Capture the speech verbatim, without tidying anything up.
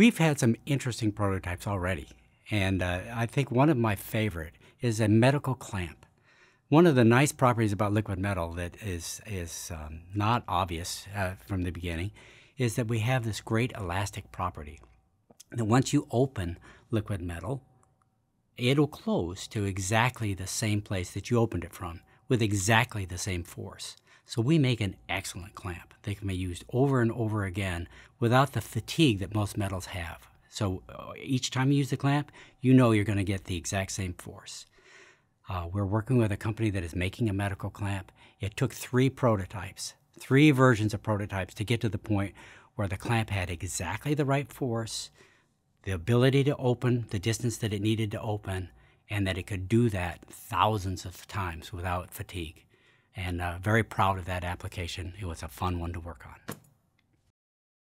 We've had some interesting prototypes already, and uh, I think one of my favorite is a medical clamp. One of the nice properties about liquid metal that is, is um, not obvious uh, from the beginning is that we have this great elastic property. That once you open liquid metal, it'll close to exactly the same place that you opened it from with exactly the same force. So we make an excellent clamp that can be used over and over again without the fatigue that most metals have. So each time you use the clamp, you know you're going to get the exact same force. Uh, we're working with a company that is making a medical clamp. It took three prototypes, three versions of prototypes to get to the point where the clamp had exactly the right force, the ability to open, the distance that it needed to open, and that it could do that thousands of times without fatigue. And uh, very proud of that application. It was a fun one to work on.